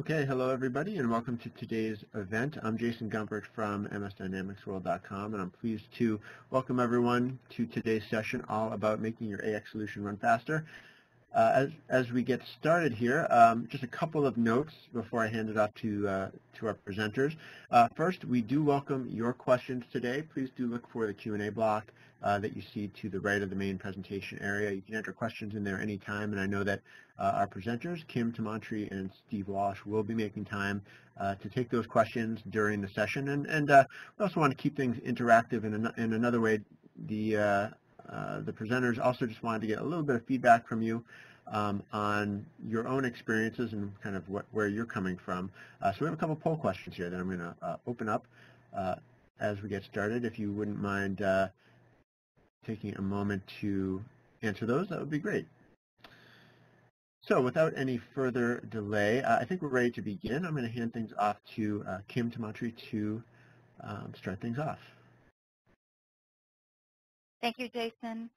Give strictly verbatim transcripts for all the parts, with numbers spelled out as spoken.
Okay, hello everybody and welcome to today's event. I'm Jason Gumpert from m s dynamics world dot com and I'm pleased to welcome everyone to today's session all about making your A X solution run faster. Uh, as, as we get started here, um, just a couple of notes before I hand it off to, uh, to our presenters. Uh, first, we do welcome your questions today. Please do look for the Q and A block Uh, that you see to the right of the main presentation area. You can enter questions in there anytime, and I know that uh, our presenters, Kim Tamontri and Steve Walsh, will be making time uh, to take those questions during the session. And, and uh, we also want to keep things interactive in, an, in another way. The, uh, uh, the presenters also just wanted to get a little bit of feedback from you um, on your own experiences and kind of what, where you're coming from. Uh, so we have a couple poll questions here that I'm going to uh, open up uh, as we get started. If you wouldn't mind uh, taking a moment to answer those, that would be great. So without any further delay, uh, I think we're ready to begin. I'm going to hand things off to uh, Kim Tamontri to um, start things off. Thank you, Jason.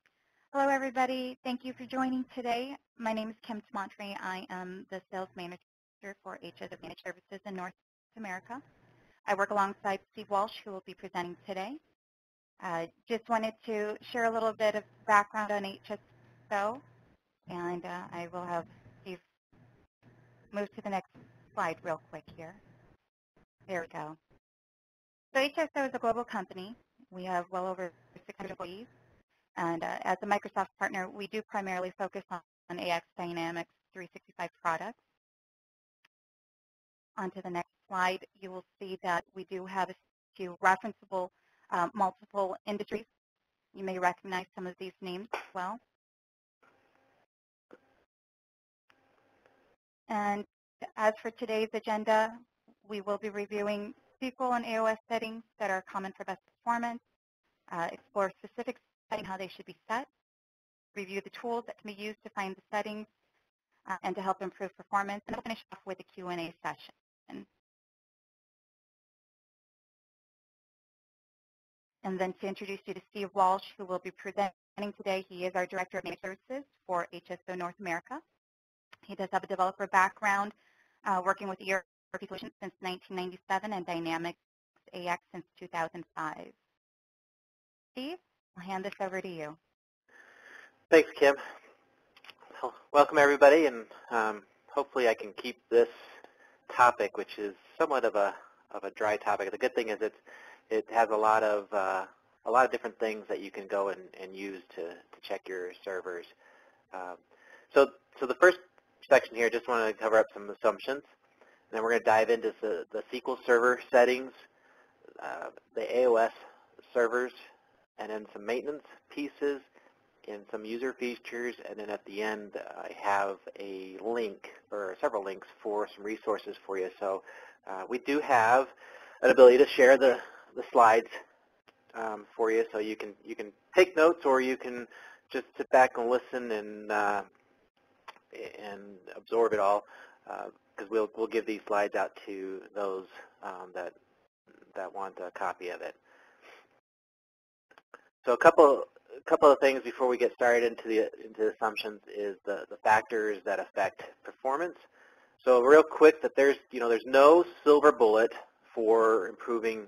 Hello, everybody. Thank you for joining today. My name is Kim Tamontri. I am the sales manager for H S Advantage Services in North America. I work alongside Steve Walsh, who will be presenting today. Uh, just wanted to share a little bit of background on H S O, and uh, I will have Steve move to the next slide real quick here. There we go. So H S O is a global company. We have well over six hundred employees, and uh, as a Microsoft partner, we do primarily focus on, on A X Dynamics three sixty-five products. On to the next slide, you will see that we do have a few referenceable Uh, multiple industries. You may recognize some of these names as well. And as for today's agenda, we will be reviewing S Q L and A O S settings that are common for best performance, uh, explore specific settings, how they should be set, review the tools that can be used to find the settings uh, and to help improve performance, and finish off with a Q and A session. And then to introduce you to Steve Walsh, who will be presenting today. He is our Director of Managed Services for H S O North America. He does have a developer background, uh, working with E R P solutions since nineteen ninety-seven and Dynamics A X since two thousand five. Steve, I'll hand this over to you. Thanks, Kim. Well, welcome, everybody, and um, hopefully I can keep this topic, which is somewhat of a, of a dry topic. The good thing is it's It has a lot of uh, a lot of different things that you can go and, and use to, to check your servers. Um, so, so the first section here, just want to cover up some assumptions, and then we're going to dive into the, the S Q L Server settings, uh, the A O S servers, and then some maintenance pieces, and some user features, and then at the end, I have a link or several links for some resources for you. So, uh, we do have an ability to share the the slides um, for you, so you can you can take notes, or you can just sit back and listen and uh, and absorb it all, because uh, we'll we'll give these slides out to those um, that that want a copy of it. So a couple a couple of things before we get started into the into the assumptions is the the factors that affect performance. So real quick, that there's you know there's no silver bullet for improving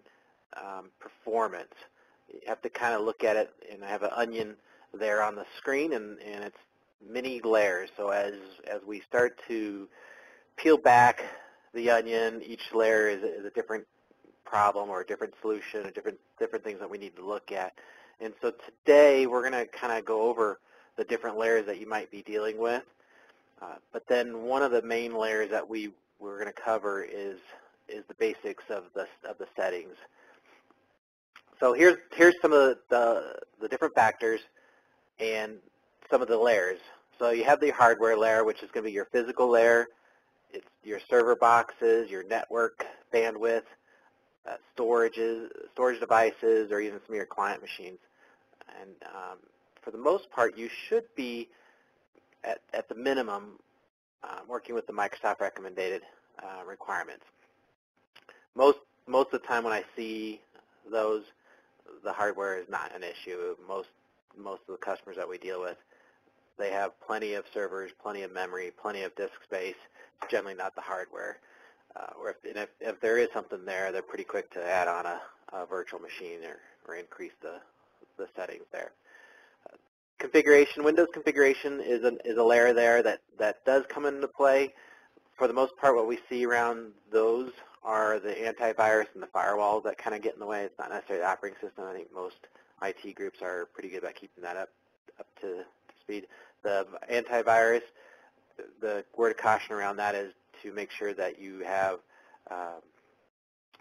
Um, performance. You have to kind of look at it, and I have an onion there on the screen, and, and it's many layers. So as as we start to peel back the onion, each layer is a, is a different problem or a different solution, or different different things that we need to look at. And so today we're going to kind of go over the different layers that you might be dealing with. Uh, but then one of the main layers that we we're going to cover is is the basics of the of the settings. So here's, here's some of the, the different factors and some of the layers. So you have the hardware layer, which is going to be your physical layer. It's your server boxes, your network bandwidth, uh, storages, storage devices, or even some of your client machines. And um, for the most part, you should be, at, at the minimum, uh, working with the Microsoft recommended uh, requirements. Most, most of the time when I see those, the hardware is not an issue. Most most of the customers that we deal with, they have plenty of servers, plenty of memory, plenty of disk space. It's generally not the hardware. uh, or if, and if, if there is something there, they're pretty quick to add on a, a virtual machine or, or increase the, the settings there. Uh, configuration, Windows configuration is, an, is a layer there that, that does come into play. For the most part, what we see around those are the antivirus and the firewalls that kind of get in the way. It's not necessarily the operating system. I think most I T groups are pretty good about keeping that up, up to speed. The antivirus, the word of caution around that is to make sure that you have um,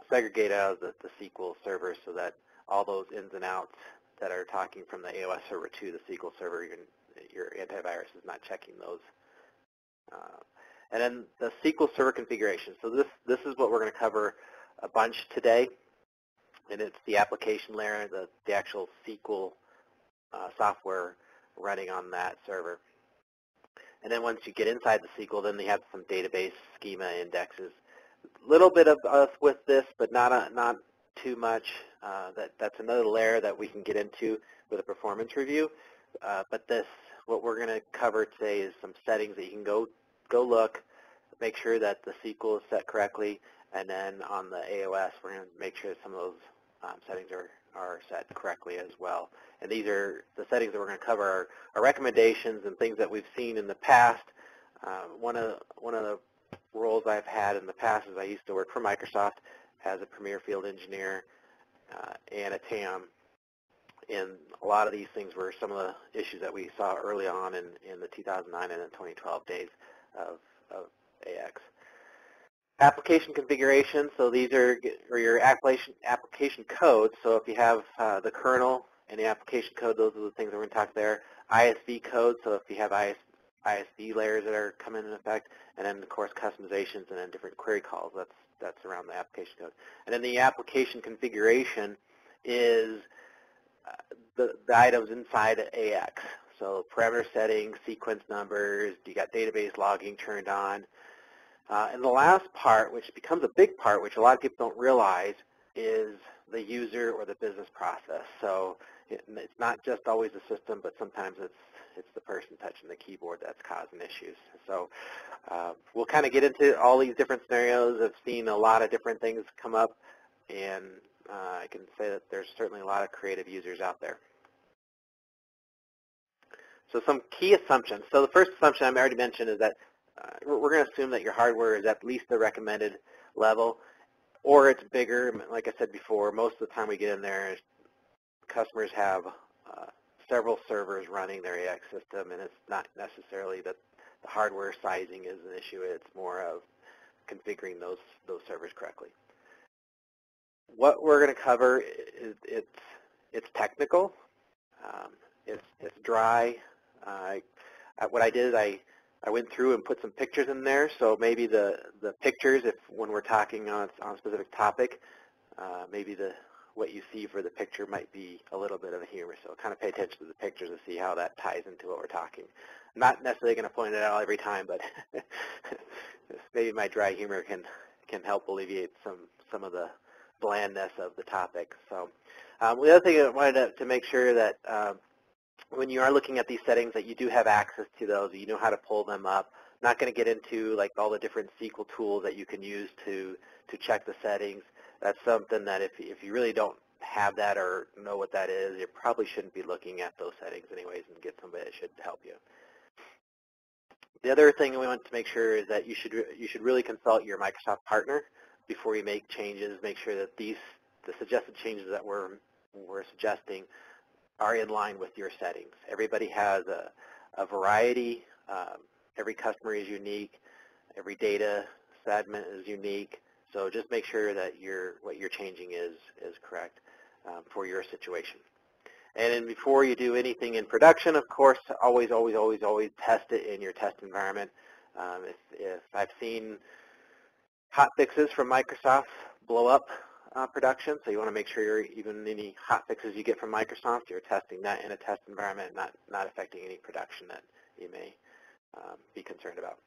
segregate out the, the S Q L Server so that all those ins and outs that are talking from the A O S server to the S Q L Server, your, your antivirus is not checking those. Uh, and then the S Q L Server configuration. So this, this is what we're going to cover a bunch today, and it's the application layer, the, the actual S Q L uh, software running on that server. And then once you get inside the S Q L, then they have some database schema indexes. A little bit of us with this, but not a, not too much. Uh, that that's another layer that we can get into with a performance review. Uh, but this, what we're going to cover today, is some settings that you can go go look, make sure that the S Q L is set correctly, and then on the A O S, we're going to make sure that some of those um, settings are are set correctly as well. And these are the settings that we're going to cover are, are recommendations and things that we've seen in the past. Uh, one of one of the roles I've had in the past is I used to work for Microsoft as a Premier Field Engineer uh, and a T A M, and a lot of these things were some of the issues that we saw early on in, in the two thousand nine and the twenty twelve days of, of A X. Application configuration, so these are, are your application, application codes. So if you have uh, the kernel and the application code, those are the things that we're going to talk there. I S V code, so if you have I S V layers that are coming in effect, and then of course customizations and then different query calls, that's, that's around the application code. And then the application configuration is uh, the, the items inside A X. So parameter settings, sequence numbers, you got database logging turned on. Uh, and the last part, which becomes a big part, which a lot of people don't realize, is the user or the business process. So it, it's not just always the system, but sometimes it's it's the person touching the keyboard that's causing issues. So uh, we'll kind of get into all these different scenarios. I've seen a lot of different things come up, and uh, I can say that there's certainly a lot of creative users out there. So some key assumptions. So the first assumption I already mentioned is that Uh, we're going to assume that your hardware is at least the recommended level, or it's bigger. Like I said before, most of the time we get in there, customers have uh, several servers running their A X system, and it's not necessarily that the hardware sizing is an issue. It's more of configuring those those servers correctly. What we're going to cover is it's it's technical, um, it's it's dry. Uh, what I did is I. I went through and put some pictures in there, so maybe the, the pictures, if when we're talking on, on a specific topic, uh, maybe the what you see for the picture might be a little bit of a humor, so kind of pay attention to the pictures and see how that ties into what we're talking. I'm not necessarily going to point it out every time, but maybe my dry humor can, can help alleviate some, some of the blandness of the topic. So um, the other thing I wanted to, to make sure that um, when you are looking at these settings, that you do have access to those, you know how to pull them up. I'm not going to get into like all the different S Q L tools that you can use to to check the settings. That's something that if if you really don't have that or know what that is, you probably shouldn't be looking at those settings anyways, and get somebody that should help you. The other thing we want to make sure is that you should you should really consult your Microsoft partner before you make changes. Make sure that these the suggested changes that we're we're suggesting are in line with your settings. Everybody has a, a variety. Um, every customer is unique. Every data segment is unique. So just make sure that your what you're changing is is correct um, for your situation. And then before you do anything in production, of course, always, always, always, always test it in your test environment. Um, if, if I've seen hot fixes from Microsoft blow up Uh, production, so you want to make sure you're, even any hot fixes you get from Microsoft, you're testing that in a test environment, not not affecting any production that you may um, be concerned about.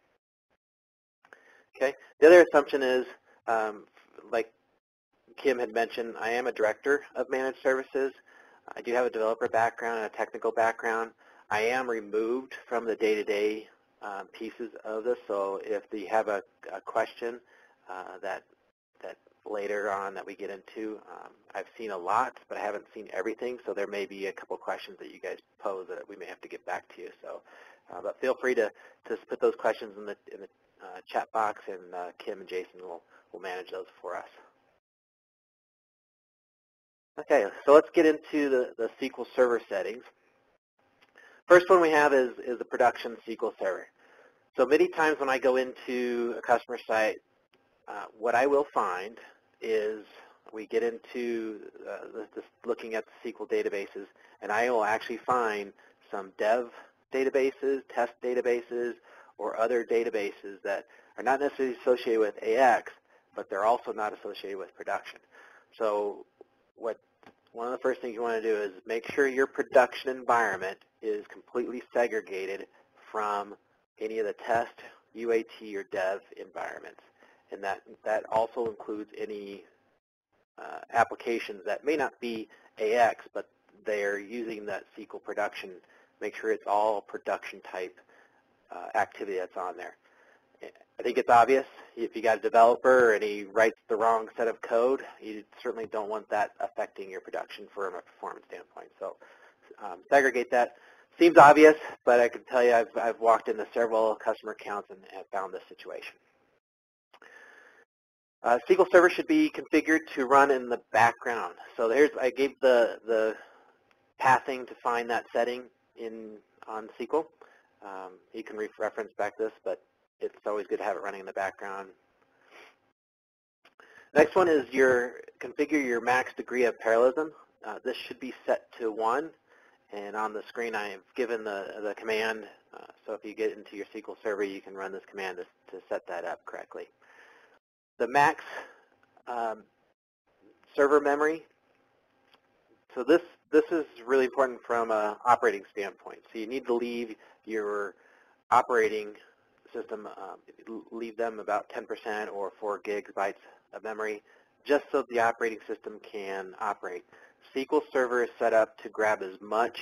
Okay. The other assumption is, um, like Kim had mentioned, I am a director of managed services. I do have a developer background and a technical background. I am removed from the day-to-day um, pieces of this, so if you have a, a question, uh, that that later on that we get into. Um, I've seen a lot, but I haven't seen everything, so there may be a couple questions that you guys pose that we may have to get back to you. So, uh, but feel free to to put those questions in the in the uh, chat box, and uh, Kim and Jason will will manage those for us. Okay, so let's get into the, the S Q L Server settings. First one we have is, is the production S Q L Server. So many times when I go into a customer site, uh, what I will find is we get into uh, the, the looking at the S Q L databases, and I will actually find some dev databases, test databases, or other databases that are not necessarily associated with A X, but they're also not associated with production. So what one of the first things you want to do is make sure your production environment is completely segregated from any of the test, U A T, or dev environments. And that, that also includes any uh, applications that may not be A X, but they're using that S Q L production. Make sure it's all production type uh, activity that's on there. I think it's obvious. If you got a developer and he writes the wrong set of code, you certainly don't want that affecting your production from a performance standpoint. So um, segregate that. Seems obvious, but I can tell you I've, I've walked into several customer accounts and have found this situation. Uh, S Q L Server should be configured to run in the background. So there's I gave the the pathing to find that setting in on S Q L. Um, you can reference back this, but it's always good to have it running in the background. Next one is your configure your max degree of parallelism. Uh, this should be set to one, and on the screen I have given the, the command. Uh, so if you get into your S Q L Server, you can run this command to, to set that up correctly. The max um, server memory. So this, this is really important from an operating standpoint. So you need to leave your operating system, um, leave them about ten percent or four gigabytes of memory, just so the operating system can operate. S Q L Server is set up to grab as much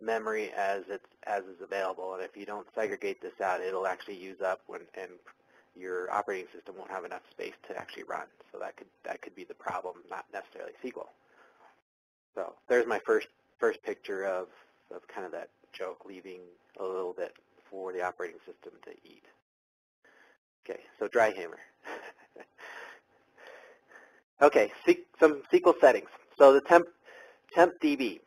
memory as it's as is available, and if you don't segregate this out, it'll actually use up when and your operating system won't have enough space to actually run. So that could that could be the problem, not necessarily S Q L. So there's my first first picture of of kind of that joke, leaving a little bit for the operating system to eat. Okay, so dry hammer. Okay, some S Q L settings. So the temp, temp D B.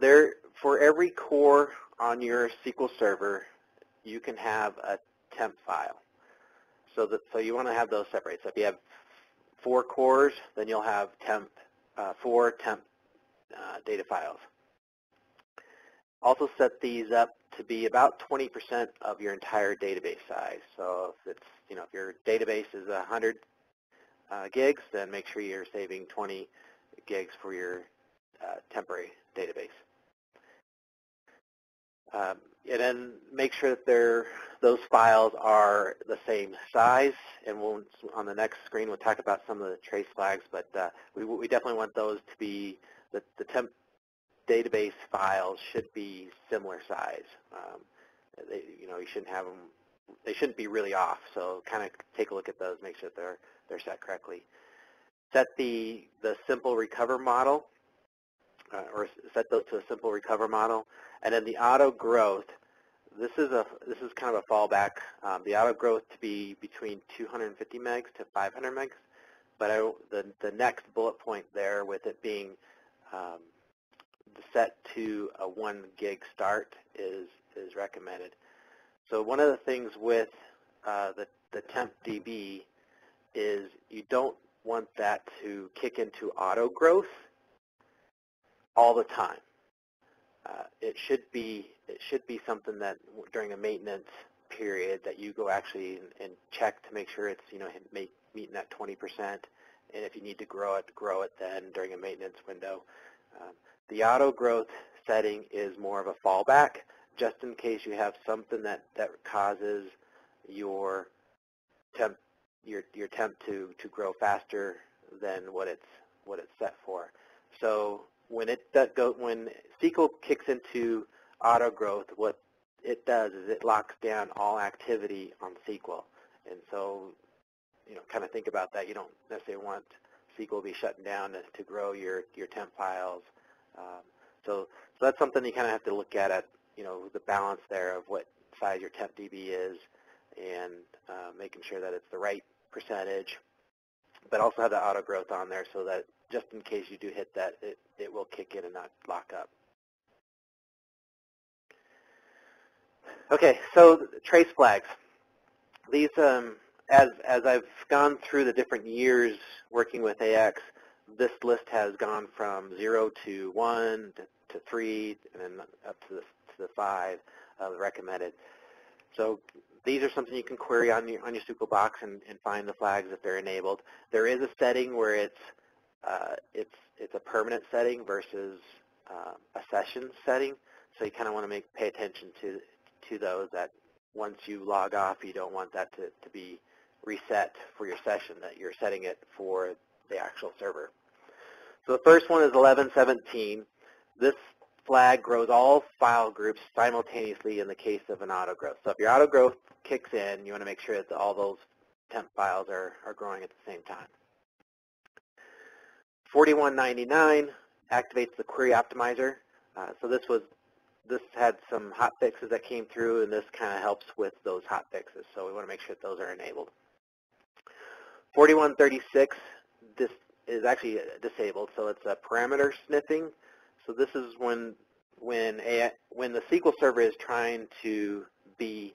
There, for every core on your S Q L Server, you can have a temp file. So that so you want to have those separate. So if you have four cores, then you'll have temp uh, four temp uh, data files. Also set these up to be about twenty percent of your entire database size. So if it's, you know, if your database is one hundred uh, gigs, then make sure you're saving twenty gigs for your uh, temporary database. Um, and then make sure that they're, those files are the same size. And we'll, on the next screen, we'll talk about some of the trace flags, but uh, we, we definitely want those to be the, the temp database files should be similar size. Um, they, you know, you shouldn't have them. They shouldn't be really off. So, kind of take a look at those, make sure that they're they're set correctly. Set the the simple recover model, uh, or set those to a simple recover model, and then the auto growth. This is a this is kind of a fallback. Um, the auto growth to be between two hundred fifty megs to five hundred megs, but I, the the next bullet point there with it being um, set to a one gig start is is recommended. So one of the things with uh, the, the temp D B is you don't want that to kick into auto growth all the time. Uh, it should be it should be something that during a maintenance period that you go actually and, and check to make sure it's, you know, meeting that twenty percent, and if you need to grow it, grow it then during a maintenance window. Um, The auto growth setting is more of a fallback, just in case you have something that, that causes your temp your your temp to, to grow faster than what it's what it's set for. So when it that go when S Q L kicks into auto growth, what it does is it locks down all activity on S Q L, and so kind of think about that. You don't necessarily want S Q L to be shutting down to, to grow your, your temp files. Um, so, so that's something you kind of have to look at, at, you know, the balance there of what size your temp D B is and uh, making sure that it's the right percentage, but also have the auto growth on there so that just in case you do hit that, it, it will kick in and not lock up. Okay, so trace flags. These, um, as, as I've gone through the different years working with A X, this list has gone from zero to one to, to three and then up to the, to the five uh, recommended. So these are something you can query on your, on your S Q L box and, and find the flags if they're enabled. There is a setting where it's, uh, it's, it's a permanent setting versus uh, a session setting. So you kind of want to make, pay attention to, to those that once you log off, you don't want that to, to be reset for your session, that you're setting it for the actual server. So the first one is eleven seventeen. This flag grows all file groups simultaneously in the case of an auto growth. So if your auto growth kicks in, you want to make sure that all those temp files are, are growing at the same time. forty-one ninety-nine activates the query optimizer. Uh, so this was this had some hot fixes that came through, and this kind of helps with those hot fixes. So we want to make sure that those are enabled. forty-one thirty-six, this is actually disabled, so it's a parameter sniffing. So this is when when a, when the S Q L Server is trying to be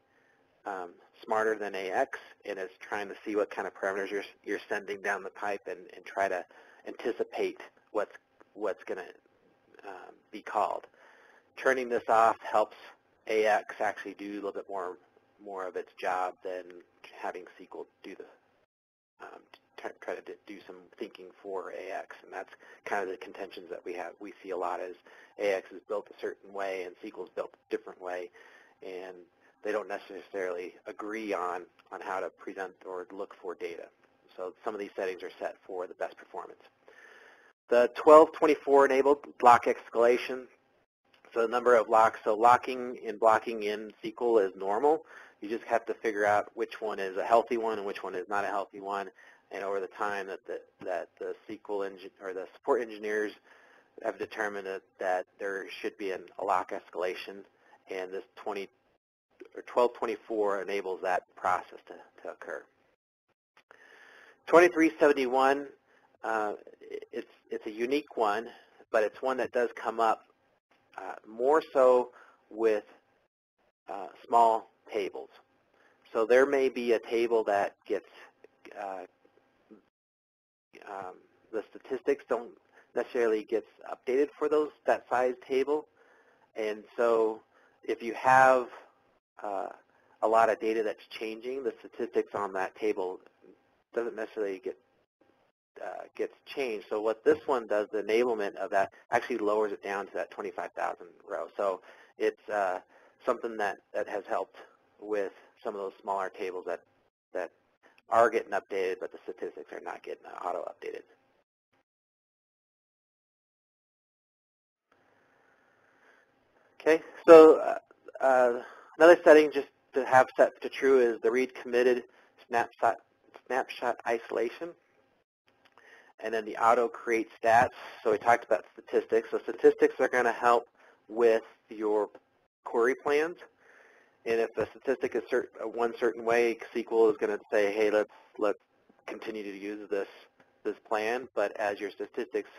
um, smarter than A X and is trying to see what kind of parameters you're you're sending down the pipe and, and try to anticipate what's what's going to uh, be called. Turning this off helps A X actually do a little bit more more of its job than having S Q L do the um, try to do some thinking for A X, and that's kind of the contentions that we have. We see a lot is A X is built a certain way and S Q L is built a different way, and they don't necessarily agree on on how to present or look for data. So some of these settings are set for the best performance. The twelve twenty-four enabled block escalation. So the number of locks, so locking and blocking in S Q L is normal. You just have to figure out which one is a healthy one and which one is not a healthy one. And over the time that the, that the S Q L engine or the support engineers have determined that, that there should be an, a lock escalation, and this twenty or twelve twenty-four enables that process to, to occur. twenty-three seventy-one, uh, it's it's a unique one, but it's one that does come up uh, more so with uh, small tables. So there may be a table that gets uh, Um, the statistics don't necessarily get updated for those that size table, and so if you have uh, a lot of data that's changing, the statistics on that table doesn't necessarily get uh, gets changed. So what this one does, the enablement of that actually lowers it down to that twenty-five thousand row. So it's uh, something that that has helped with some of those smaller tables that that. are getting updated, but the statistics are not getting auto-updated. Okay, so uh, uh, another setting just to have set to true is the read committed snapshot, snapshot isolation, and then the auto-create stats. So we talked about statistics. So statistics are going to help with your query plans. And if the statistic is cert one certain way, S Q L is going to say, "Hey, let's let's continue to use this this plan." But as your statistics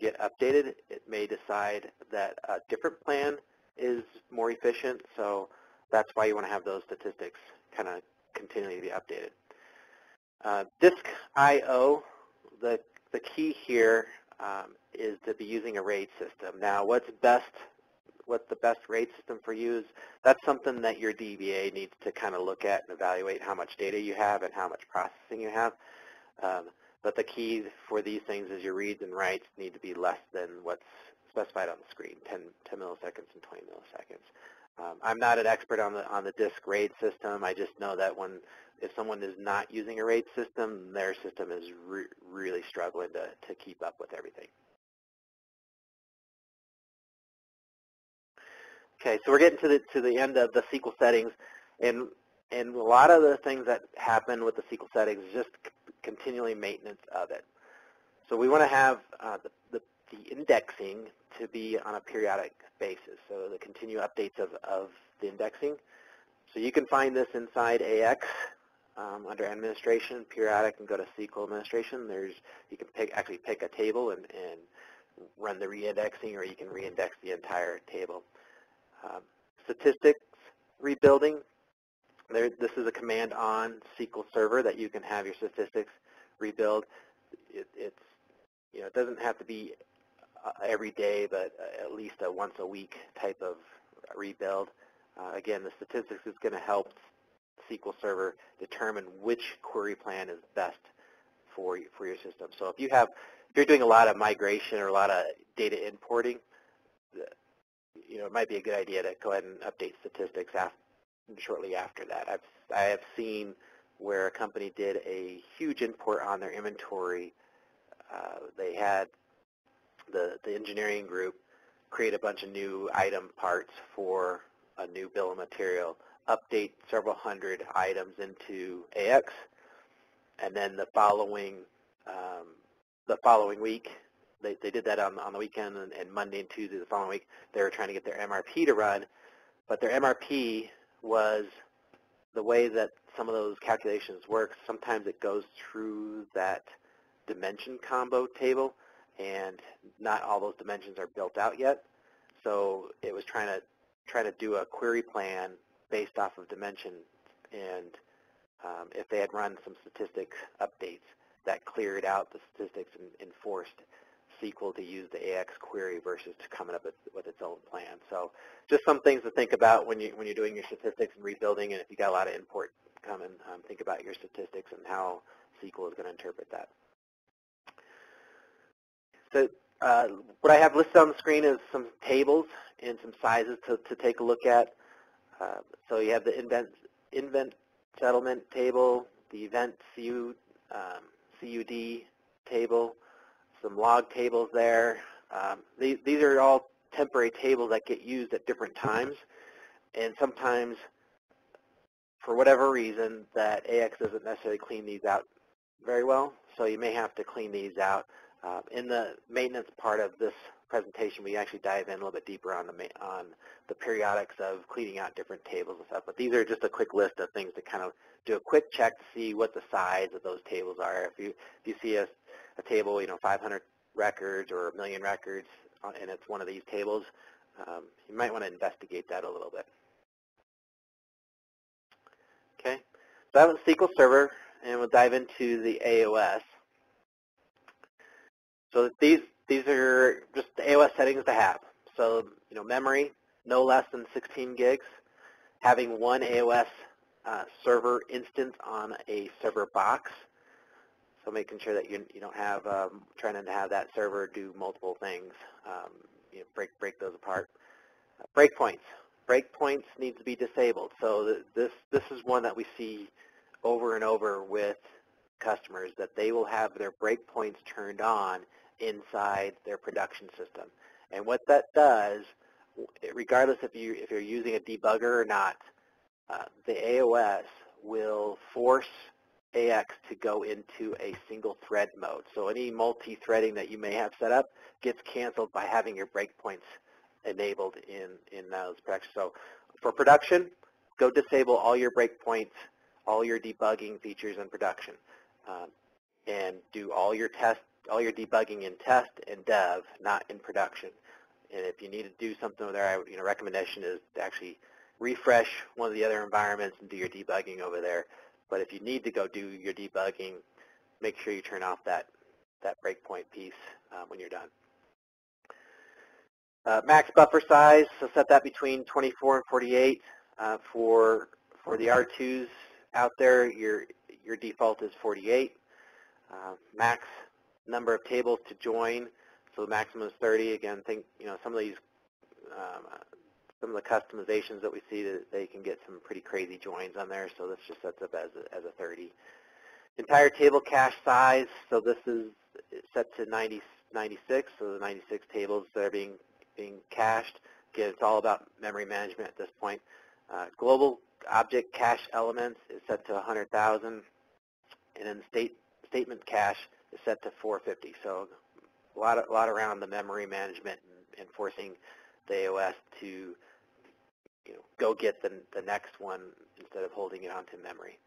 get updated, it may decide that a different plan is more efficient. So that's why you want to have those statistics kind of continually be updated. Uh, disk I O, the the key here um, is to be using a RAID system. Now, what's best? What's the best RAID system for you is that's something that your D B A needs to kind of look at and evaluate how much data you have and how much processing you have. Um, but the key for these things is your reads and writes need to be less than what's specified on the screen, ten, ten milliseconds and twenty milliseconds. Um, I'm not an expert on the on the disk RAID system. I just know that when if someone is not using a RAID system, their system is re really struggling to, to keep up with everything. Okay, so we're getting to the to the end of the S Q L settings, and and a lot of the things that happen with the S Q L settings is just continually maintenance of it. So we want to have uh, the, the, the indexing to be on a periodic basis, so the continued updates of, of the indexing. So you can find this inside A X um, under administration, periodic, and go to S Q L administration. There's, you can pick, actually pick a table and, and run the re-indexing, or you can re-index the entire table. Um, statistics rebuilding. There, this is a command on S Q L Server that you can have your statistics rebuild. It, it's, you know, it doesn't have to be uh, every day, but uh, at least a once a week type of rebuild. Uh, again, the statistics is going to help S Q L Server determine which query plan is best for you, for your system. So if you have, if you're doing a lot of migration or a lot of data importing, you know, it might be a good idea to go ahead and update statistics after, shortly after that. I've, I have seen where a company did a huge import on their inventory. Uh, they had the, the engineering group create a bunch of new item parts for a new bill of material, update several hundred items into A X, and then the following um, the following week, they, they did that on, on the weekend, and, and Monday and Tuesday the following week, they were trying to get their M R P to run, but their M R P was the way that some of those calculations work. Sometimes it goes through that dimension combo table, and not all those dimensions are built out yet. So it was trying to try to do a query plan based off of dimension, and um, if they had run some statistics updates, that cleared out the statistics and, and forced S Q L to use the A X query versus to coming up with, with its own plan. So just some things to think about when, you, when you're doing your statistics and rebuilding, and if you've got a lot of import coming, um, think about your statistics and how S Q L is going to interpret that. So uh, what I have listed on the screen is some tables and some sizes to, to take a look at. Uh, so you have the invent, invent settlement table, the event C U, um, C U D table, some log tables there. Um, these, these are all temporary tables that get used at different times, and sometimes for whatever reason that A X doesn't necessarily clean these out very well, so you may have to clean these out. Uh, in the maintenance part of this presentation, we actually dive in a little bit deeper on the, on the periodics of cleaning out different tables and stuff, but these are just a quick list of things to kind of do a quick check to see what the size of those tables are. If you, if you see a a table, you know, five hundred records or a million records, and it's one of these tables, um, you might want to investigate that a little bit. Okay, so that was S Q L Server, and we'll dive into the A O S. So these these are just the A O S settings to have. So, you know, memory, no less than sixteen gigs, having one A O S uh, server instance on a server box. So making sure that you, you don't have, um, trying to have that server do multiple things, um, you know, break, break those apart. Uh, breakpoints. Breakpoints need to be disabled. So th this, this is one that we see over and over with customers, that they will have their breakpoints turned on inside their production system. And what that does, regardless if, you, if you're using a debugger or not, uh, the A O S will force A X to go into a single thread mode. So any multi-threading that you may have set up gets canceled by having your breakpoints enabled in, in those practices. So for production, go disable all your breakpoints, all your debugging features in production, um, and do all your test, all your debugging in test and dev, not in production. And if you need to do something there, I, you know, recommendation is to actually refresh one of the other environments and do your debugging over there. But if you need to go do your debugging, make sure you turn off that, that breakpoint piece um, when you're done. Uh, max buffer size, so set that between twenty-four and forty-eight. Uh, for, for the R twos out there, your, your default is forty-eight. Uh, max number of tables to join, so the maximum is thirty. Again, think, you know, some of these, um, some of the customizations that we see, that they can get some pretty crazy joins on there, so this just sets up as a, as a thirty. Entire table cache size, so this is set to ninety, ninety-six, so the ninety-six tables that are being, being cached. Again, it's all about memory management at this point. Uh, global object cache elements is set to one hundred thousand, and then state, statement cache is set to four fifty. So a lot, a lot around the memory management and, and forcing the A O S to you know, go get the, the next one instead of holding it onto memory.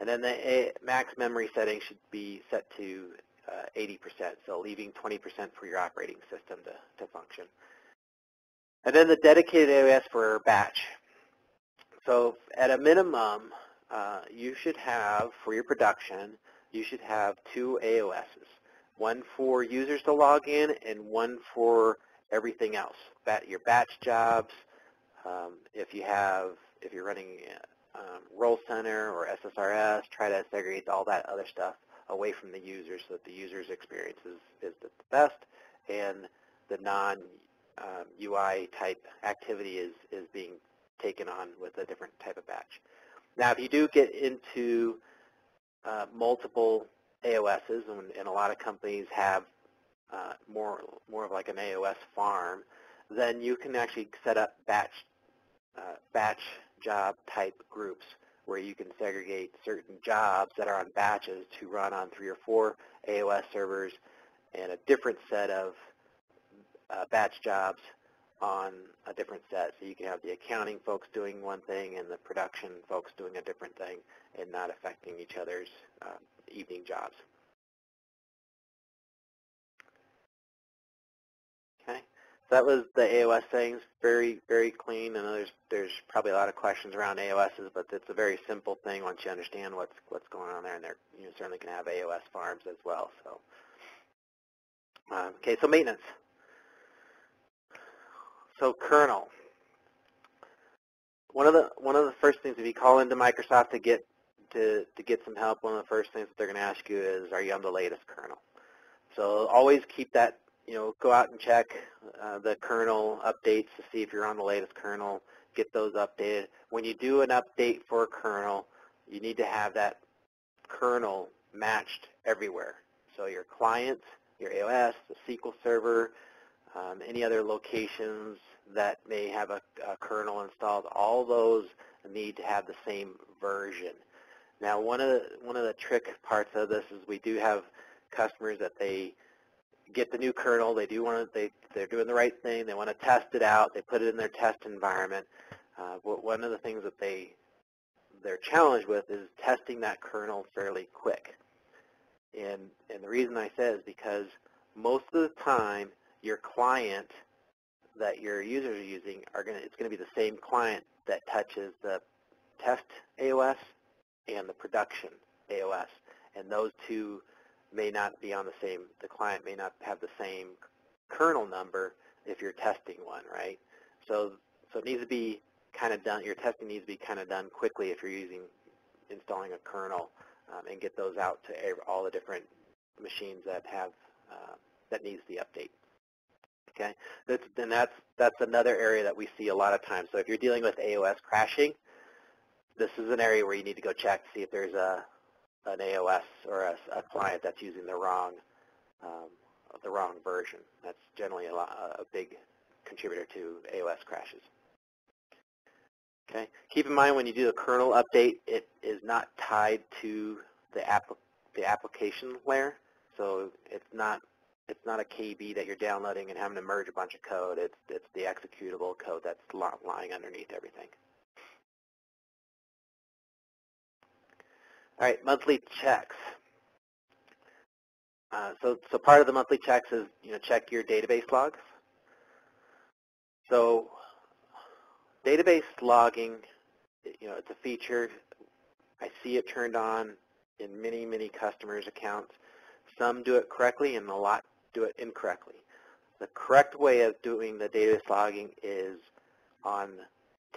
And then the a, max memory setting should be set to uh, eighty percent, so leaving twenty percent for your operating system to, to function. And then the dedicated A O S for batch. So at a minimum, uh, you should have, for your production, you should have two A O Ss, one for users to log in and one for everything else, bat, your batch jobs, um, if, you have, if you're running um, Role Center or S S R S, try to segregate all that other stuff away from the user so that the user's experience is, is the best and the non Um, U I type activity is, is being taken on with a different type of batch. Now, if you do get into uh, multiple A O Ss, and, and a lot of companies have uh, more, more of like an A O S farm, then you can actually set up batch, uh, batch job type groups where you can segregate certain jobs that are on batches to run on three or four A O S servers and a different set of Uh, batch jobs on a different set. So you can have the accounting folks doing one thing and the production folks doing a different thing and not affecting each other's uh, evening jobs. Okay, so that was the A O S things. Very, very clean. I know there's, there's probably a lot of questions around A O Ss, but it's a very simple thing once you understand what's, what's going on there, and they're, you know, certainly can have A O S farms as well. So, um, okay, so maintenance. So kernel. One of the one of the first things, if you call into Microsoft to get to, to get some help, one of the first things that they're going to ask you is, are you on the latest kernel? So always keep that, you know, go out and check uh, the kernel updates to see if you're on the latest kernel. Get those updated. When you do an update for a kernel, you need to have that kernel matched everywhere. So your client, your A O S, the S Q L Server, Um, any other locations that may have a, a kernel installed, all those need to have the same version. Now, one of the, one of the trick parts of this is we do have customers that they get the new kernel, they do want to, they they're doing the right thing, they want to test it out, they put it in their test environment. Uh, but one of the things that they they're challenged with is testing that kernel fairly quick. And and the reason I say is because most of the time your client that your users are using are going to, it's going to be the same client that touches the test A O S and the production A O S, and those two may not be on the same, the client may not have the same kernel number if you're testing one, right? So, so it needs to be kind of done, your testing needs to be kind of done quickly if you're using, installing a kernel, um, and get those out to all the different machines that have, uh, that needs the update. Okay, that's, and that's, that's another area that we see a lot of times. So if you're dealing with A O S crashing, this is an area where you need to go check to see if there's a, an A O S or a, a client that's using the wrong, um, the wrong version. That's generally a, lot, a big contributor to A O S crashes. Okay, keep in mind when you do the kernel update, it is not tied to the, app, the application layer, so it's not It's not a K B that you're downloading and having to merge a bunch of code. It's, it's the executable code that's lying underneath everything. All right, monthly checks. Uh, so, so part of the monthly checks is, you know, check your database logs. So database logging, you know, it's a feature. I see it turned on in many, many customers' accounts. Some do it correctly and a lot do it incorrectly. The correct way of doing the database logging is on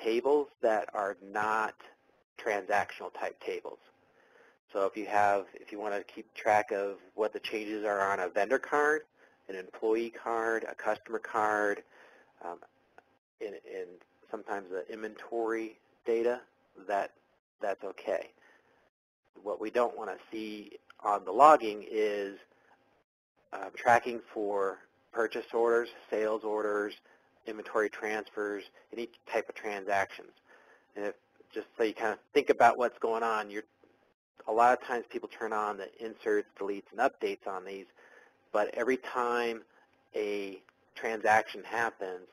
tables that are not transactional type tables. So if you have, if you want to keep track of what the changes are on a vendor card, an employee card, a customer card, um, and, and sometimes the inventory data, that that's okay. What we don't want to see on the logging is Uh, tracking for purchase orders, sales orders, inventory transfers, any type of transactions. And if, just so you kind of think about what's going on, you're, a lot of times people turn on the inserts, deletes, and updates on these, but every time a transaction happens,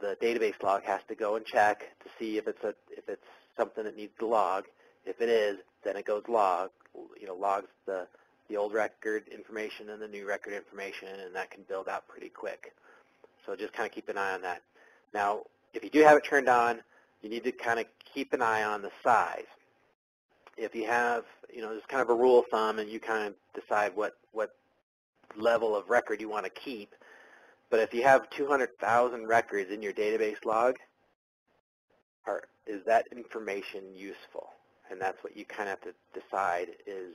the database log has to go and check to see if it's a if it's something that needs to log. If it is, then it goes log, you know, logs the the old record information and the new record information, and that can build out pretty quick. So just kind of keep an eye on that. Now, if you do have it turned on, you need to kind of keep an eye on the size. If you have, you know, there's kind of a rule of thumb, and you kind of decide what what level of record you want to keep. But if you have two hundred thousand records in your database log, are, is that information useful? And that's what you kind of have to decide is,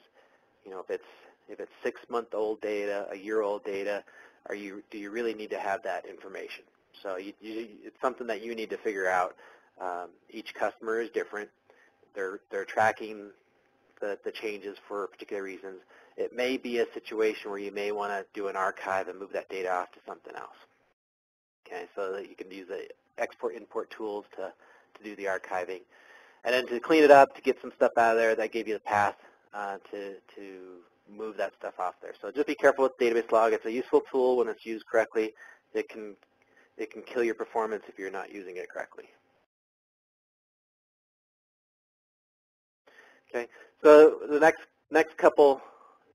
you know, if it's if it's six-month-old data, a year-old data, are you do you really need to have that information? So you, you, it's something that you need to figure out. Um, each customer is different. They're they're tracking the the changes for particular reasons. It may be a situation where you may want to do an archive and move that data off to something else. Okay, so that you can use the export-import tools to, to do the archiving. And then to clean it up, to get some stuff out of there, that gave you the path uh, to, to move that stuff off there. So just be careful with database log. It's a useful tool when it's used correctly. It can, it can kill your performance if you're not using it correctly. Okay, so the next, next couple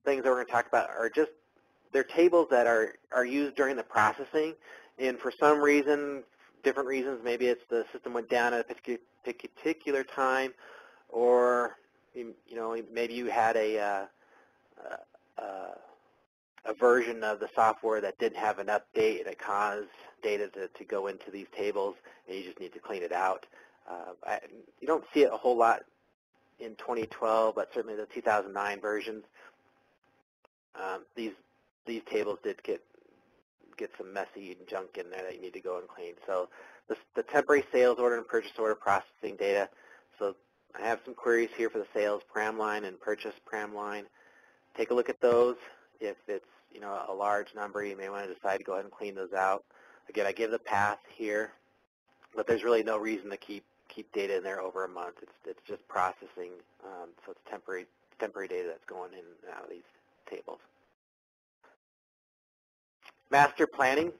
things that we're going to talk about are just they're tables that are, are used during the processing, and for some reason, different reasons, maybe it's the system went down at a particular time, or you know maybe you had a, uh, uh, a version of the software that didn't have an update and it caused data to, to go into these tables, and you just need to clean it out. Uh, I, you don't see it a whole lot in twenty twelve, but certainly the two thousand nine versions. Um, these these tables did get get some messy junk in there that you need to go and clean. So this, the temporary sales order and purchase order processing data. So I have some queries here for the sales pram line and purchase pram line. Take a look at those. If it's you know a large number, you may want to decide to go ahead and clean those out. Again, I give the path here, but there's really no reason to keep keep data in there over a month. It's it's just processing. Um, so it's temporary temporary data that's going in and out of these tables. Master planning.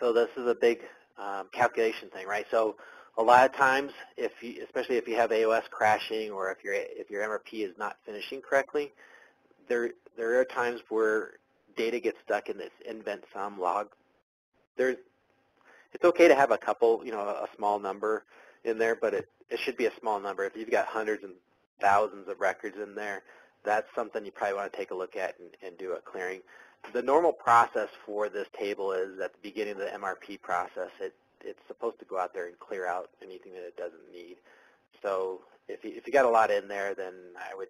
So this is a big um, calculation thing, right? So a lot of times, if you, especially if you have A O S crashing or if your if your M R P is not finishing correctly, there there are times where data gets stuck in this invent sum log. There's it's okay to have a couple, you know, a small number in there, but it it should be a small number. If you've got hundreds and thousands of records in there, that's something you probably want to take a look at and, and do a clearing. The normal process for this table is at the beginning of the M R P process, it, it's supposed to go out there and clear out anything that it doesn't need. So if you, if you got a lot in there, then I would,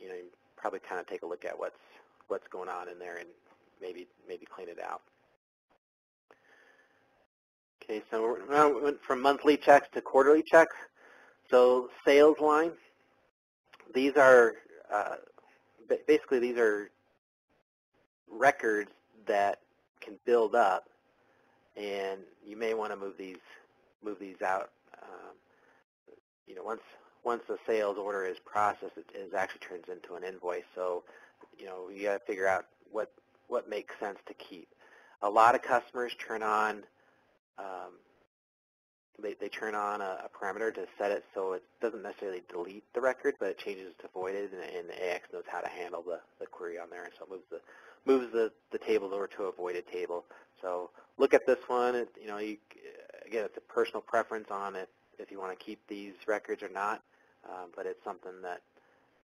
you know, probably kind of take a look at what's what's going on in there and maybe maybe clean it out. Okay, so we went from monthly checks to quarterly checks. So sales line, these are Uh, basically, these are records that can build up, and you may want to move these move these out. Um, you know, once once the sales order is processed, it, it actually turns into an invoice. So, you know, you got to figure out what what makes sense to keep. A lot of customers turn on um, they they turn on a, a parameter to set it so it doesn't necessarily delete the record, but it changes to voided, and, and the A X knows how to handle the, the query on there, and so it moves the moves the, the tables over to a voided table. So look at this one. It, you know, you, again, it's a personal preference on it if you want to keep these records or not, um, but it's something that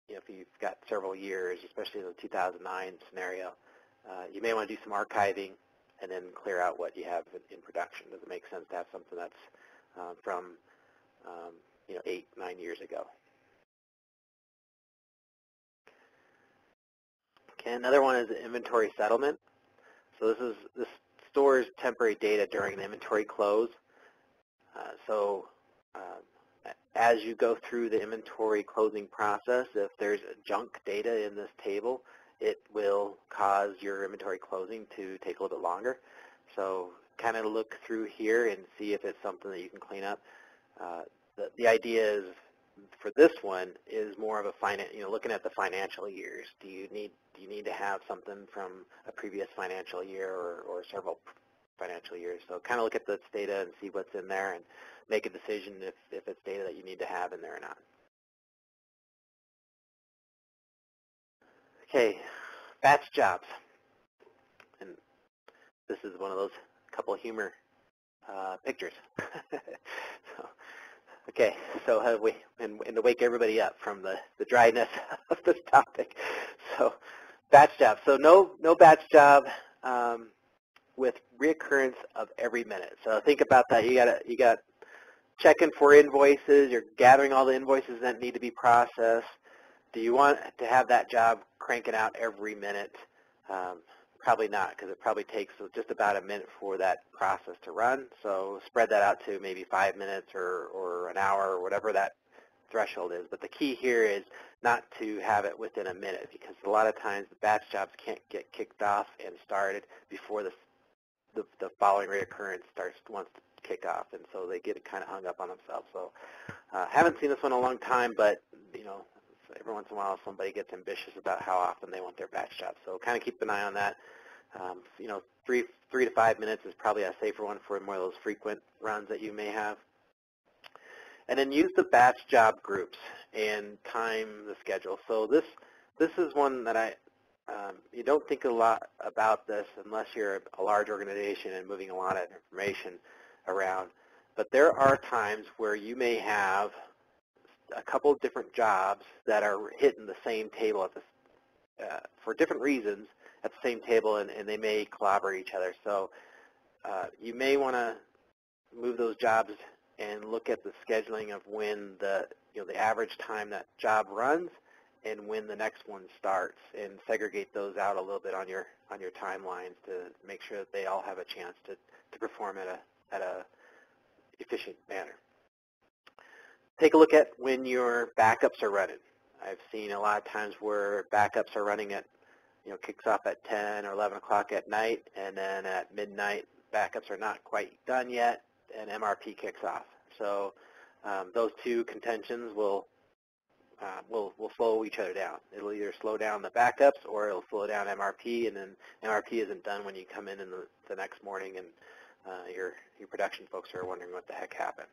you know, if you've got several years, especially in the two thousand nine scenario, uh, you may want to do some archiving and then clear out what you have in, in production. Does it make sense to have something that's Um, from um, you know eight, nine years ago? Okay, another one is inventory settlement. So this is this stores temporary data during the inventory close. Uh, so uh, as you go through the inventory closing process, if there's junk data in this table, it will cause your inventory closing to take a little bit longer. So kind of look through here and see if it's something that you can clean up. Uh, the, the idea is for this one is more of a finance, you know, looking at the financial years. Do you need do you need to have something from a previous financial year or, or several financial years? So kind of look at this data and see what's in there and make a decision if, if it's data that you need to have in there or not. Okay, batch jobs. And this is one of those couple humor uh, pictures. So, okay, so have we, and, and to wake everybody up from the, the dryness of this topic. So batch job. So no, no batch job um, with reoccurrence of every minute. So think about that. You got you got checking for invoices. You're gathering all the invoices that need to be processed. Do you want to have that job cranking out every minute? Um, probably not, because it probably takes just about a minute for that process to run. So spread that out to maybe five minutes or, or an hour or whatever that threshold is. But the key here is not to have it within a minute, because a lot of times the batch jobs can't get kicked off and started before the the, the following reoccurrence starts wants to kick off, and so they get kind of hung up on themselves. So uh, haven't seen this one in a long time, but you know, every once in a while somebody gets ambitious about how often they want their batch jobs. So kind of keep an eye on that. Um, you know, three three to five minutes is probably a safer one for more of those frequent runs that you may have. And then use the batch job groups and time the schedule. So this this is one that I um, you don't think a lot about this unless you're a large organization and moving a lot of information around. But there are times where you may have a couple of different jobs that are hitting the same table at the, uh, for different reasons at the same table, and, and they may clobber each other. So uh, you may want to move those jobs and look at the scheduling of when the you know the average time that job runs and when the next one starts, and segregate those out a little bit on your on your timelines to make sure that they all have a chance to, to perform at a at a efficient manner. Take a look at when your backups are running. I've seen a lot of times where backups are running at, you know, kicks off at ten or eleven o'clock at night, and then at midnight, backups are not quite done yet, and M R P kicks off. So um, those two contentions will, uh, will will slow each other down. It'll either slow down the backups or it'll slow down M R P, and then M R P isn't done when you come in in the, the next morning, and uh, your your production folks are wondering what the heck happened.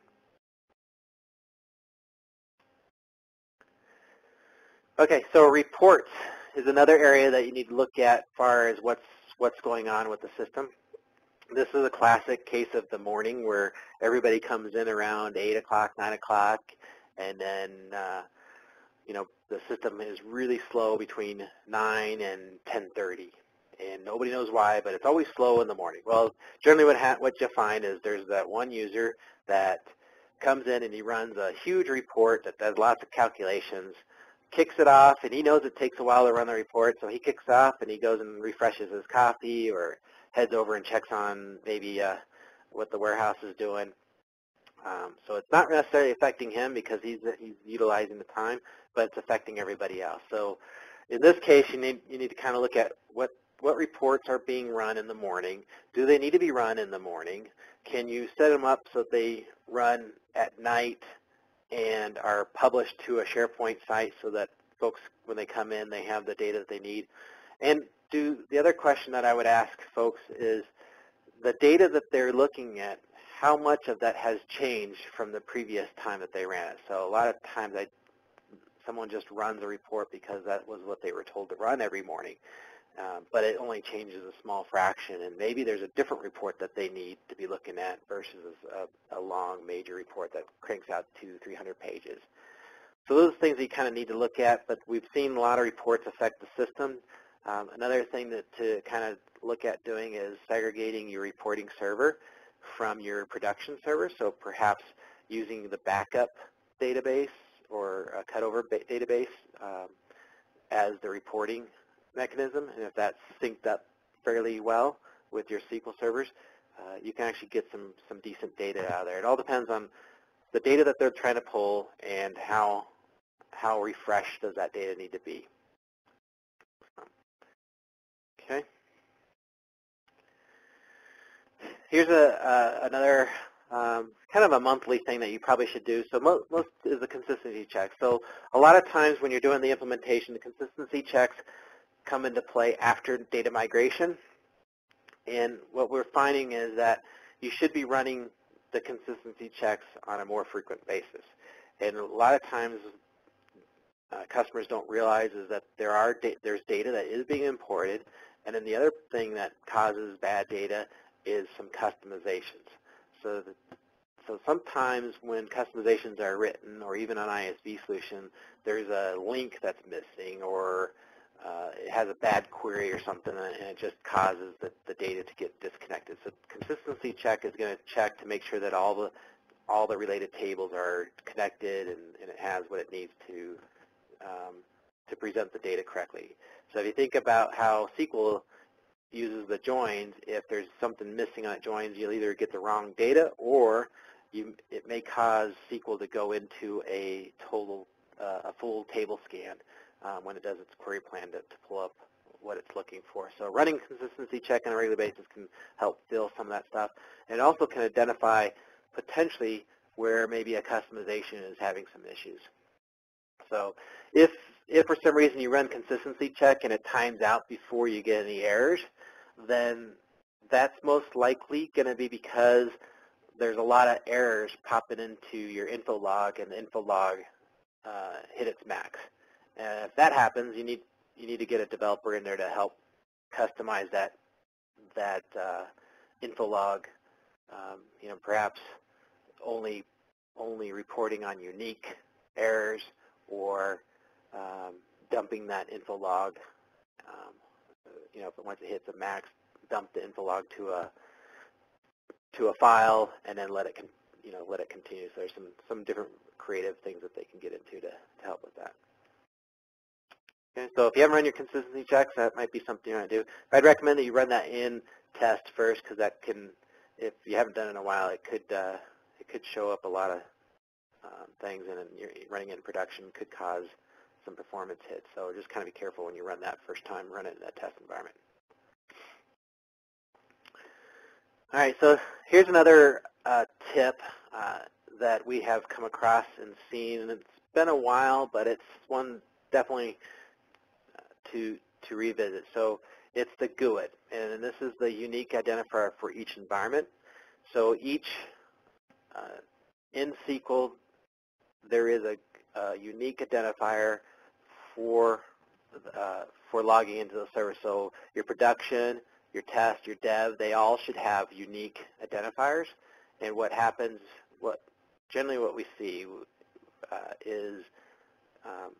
Okay, so reports is another area that you need to look at as far as what's what's going on with the system. This is a classic case of the morning where everybody comes in around eight o'clock, nine o'clock, and then uh, you know the system is really slow between nine and ten thirty, and nobody knows why, but it's always slow in the morning. Well, generally what ha what you find is there's that one user that comes in and he runs a huge report that does lots of calculations, kicks it off, and he knows it takes a while to run the report, so he kicks off and he goes and refreshes his copy or heads over and checks on maybe uh, what the warehouse is doing. Um, so it's not necessarily affecting him because he's, he's utilizing the time, but it's affecting everybody else. So in this case, you need, you need to kind of look at what, what reports are being run in the morning. Do they need to be run in the morning? Can you set them up so they run at night and are published to a SharePoint site so that folks, when they come in, they have the data that they need? And do, the other question that I would ask folks is, the data that they're looking at, how much of that has changed from the previous time that they ran it? So a lot of times I, someone just runs a report because that was what they were told to run every morning, uh, but it only changes a small fraction, and maybe there's a different report that they need to be looking at versus a, a long major report that cranks out two, three hundred pages. So those are things that you kind of need to look at, but we've seen a lot of reports affect the system. Um, another thing that to kind of look at doing is segregating your reporting server from your production server. So perhaps using the backup database or a cutover database um, as the reporting mechanism. And if that's synced up fairly well with your S Q L servers, uh, you can actually get some, some decent data out of there. It all depends on the data that they're trying to pull and how, how refreshed does that data need to be. Okay. Here's a, uh, another Um, kind of a monthly thing that you probably should do. So most, most is a consistency check. So a lot of times when you're doing the implementation, the consistency checks come into play after data migration. And what we're finding is that you should be running the consistency checks on a more frequent basis. And a lot of times uh, customers don't realize is that there are da there's data that is being imported. And then the other thing that causes bad data is some customizations. So, the, so sometimes when customizations are written, or even on I S V solution, there's a link that's missing, or uh, it has a bad query or something, and it just causes the, the data to get disconnected. So consistency check is going to check to make sure that all the all the related tables are connected and, and it has what it needs to um, to present the data correctly. So if you think about how S Q L uses the joins, if there's something missing on joins, you'll either get the wrong data, or you, it may cause S Q L to go into a total, uh, a full table scan um, when it does its query plan to, to pull up what it's looking for. So running consistency check on a regular basis can help fill some of that stuff, and it also can identify potentially where maybe a customization is having some issues. So if If for some reason you run consistency check and it times out before you get any errors, then that's most likely going to be because there's a lot of errors popping into your info log, and the info log uh, hit its max. And if that happens, you need you need to get a developer in there to help customize that that uh, info log. Um, you know, perhaps only only reporting on unique errors, or Um, dumping that info log, um, you know, if it once it hits a max, dump the info log to a to a file, and then let it, con you know, let it continue. So there's some some different creative things that they can get into to, to help with that. Okay, so if you haven't run your consistency checks, that might be something you want to do. I'd recommend that you run that in test first, because that can, if you haven't done it in a while, it could uh, it could show up a lot of um, things, and then you're running it in production could cause some performance hits. So just kind of be careful when you run that first time, run it in that test environment. All right, so here's another uh, tip uh, that we have come across and seen, and it's been a while, but it's one definitely to, to revisit. So it's the GUID, and this is the unique identifier for each environment. So each, uh, in S Q L, there is a, a unique identifier for uh, for logging into the server. So your production, your test, your dev, they all should have unique identifiers. And what happens, what generally what we see uh, is um,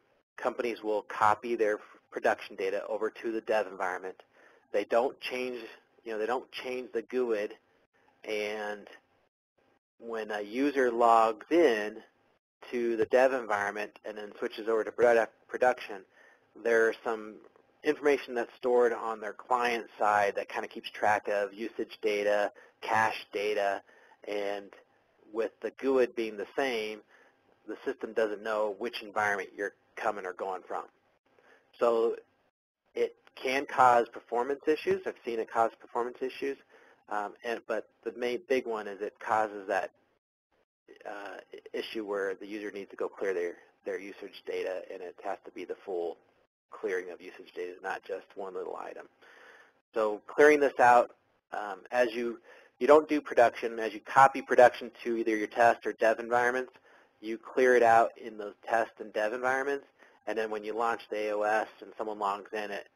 companies will copy their production data over to the dev environment. They don't change, you know, they don't change the GUID. And when a user logs in to the dev environment and then switches over to product production, there's some information that's stored on their client side that kind of keeps track of usage data, cache data, and with the GUID being the same, the system doesn't know which environment you're coming or going from. So it can cause performance issues. I've seen it cause performance issues, um, and but the main big one is it causes that Uh, issue where the user needs to go clear their, their usage data, and it has to be the full clearing of usage data, not just one little item. So clearing this out, um, as you, you don't do production, as you copy production to either your test or dev environments, you clear it out in those test and dev environments, and then when you launch the A O S and someone logs in it,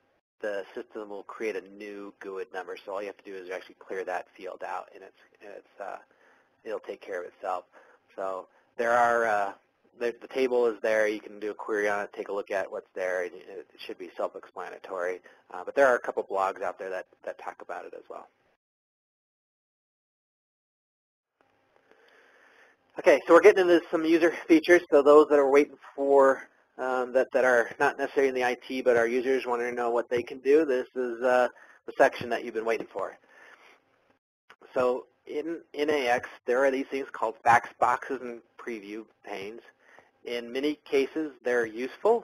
the system will create a new GUID number. So all you have to do is actually clear that field out, and it's, and it's uh, it'll take care of itself. So there are, uh, the, the table is there. You can do a query on it, take a look at what's there, and it should be self-explanatory. Uh, but there are a couple blogs out there that, that talk about it as well. Okay, so we're getting into some user features. So those that are waiting for, um, that, that are not necessarily in the I T, but our users want to know what they can do, this is uh, the section that you've been waiting for. So In, in A X, there are these things called fax boxes and preview panes. In many cases, they're useful.